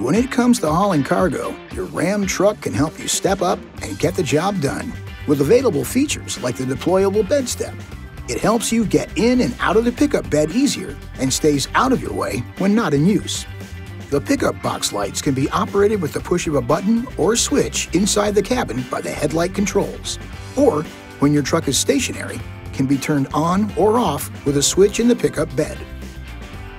When it comes to hauling cargo, your Ram truck can help you step up and get the job done. With available features like the deployable bed step, it helps you get in and out of the pickup bed easier and stays out of your way when not in use. The pickup box lights can be operated with the push of a button or switch inside the cabin by the headlight controls, or when your truck is stationary, can be turned on or off with a switch in the pickup bed.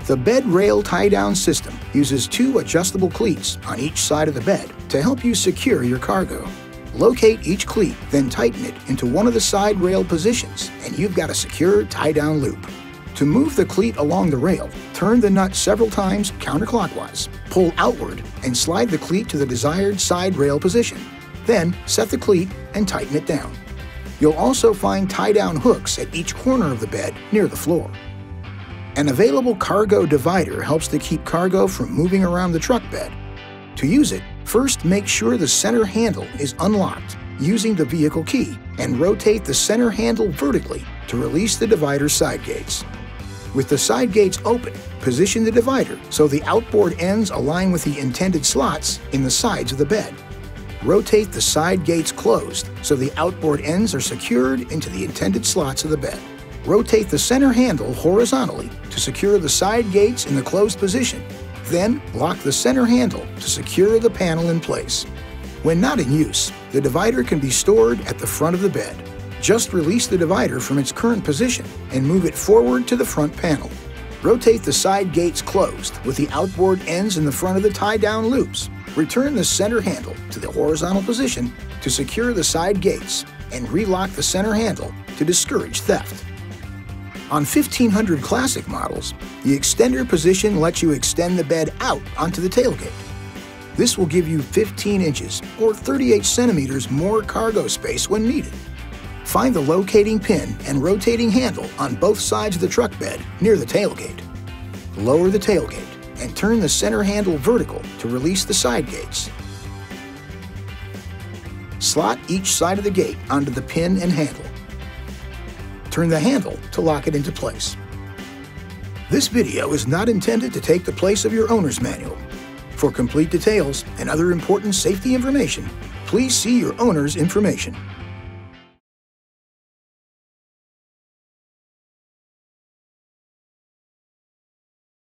The bed rail tie-down system uses two adjustable cleats on each side of the bed to help you secure your cargo. Locate each cleat, then tighten it into one of the side rail positions, and you've got a secure tie-down loop. To move the cleat along the rail, turn the nut several times counterclockwise, pull outward, and slide the cleat to the desired side rail position. Then set the cleat and tighten it down. You'll also find tie-down hooks at each corner of the bed near the floor. An available cargo divider helps to keep cargo from moving around the truck bed. To use it, first make sure the center handle is unlocked using the vehicle key and rotate the center handle vertically to release the divider's side gates. With the side gates open, position the divider so the outboard ends align with the intended slots in the sides of the bed. Rotate the side gates closed so the outboard ends are secured into the intended slots of the bed. Rotate the center handle horizontally to secure the side gates in the closed position. Then lock the center handle to secure the panel in place. When not in use, the divider can be stored at the front of the bed. Just release the divider from its current position and move it forward to the front panel. Rotate the side gates closed with the outboard ends in the front of the tie-down loops. Return the center handle to the horizontal position to secure the side gates and relock the center handle to discourage theft. On 1500 Classic models, the extender position lets you extend the bed out onto the tailgate. This will give you 15 inches or 38 centimeters more cargo space when needed. Find the locating pin and rotating handle on both sides of the truck bed near the tailgate. Lower the tailgate and turn the center handle vertical to release the side gates. Slot each side of the gate onto the pin and handle. Turn the handle to lock it into place. This video is not intended to take the place of your owner's manual. For complete details and other important safety information, please see your owner's information.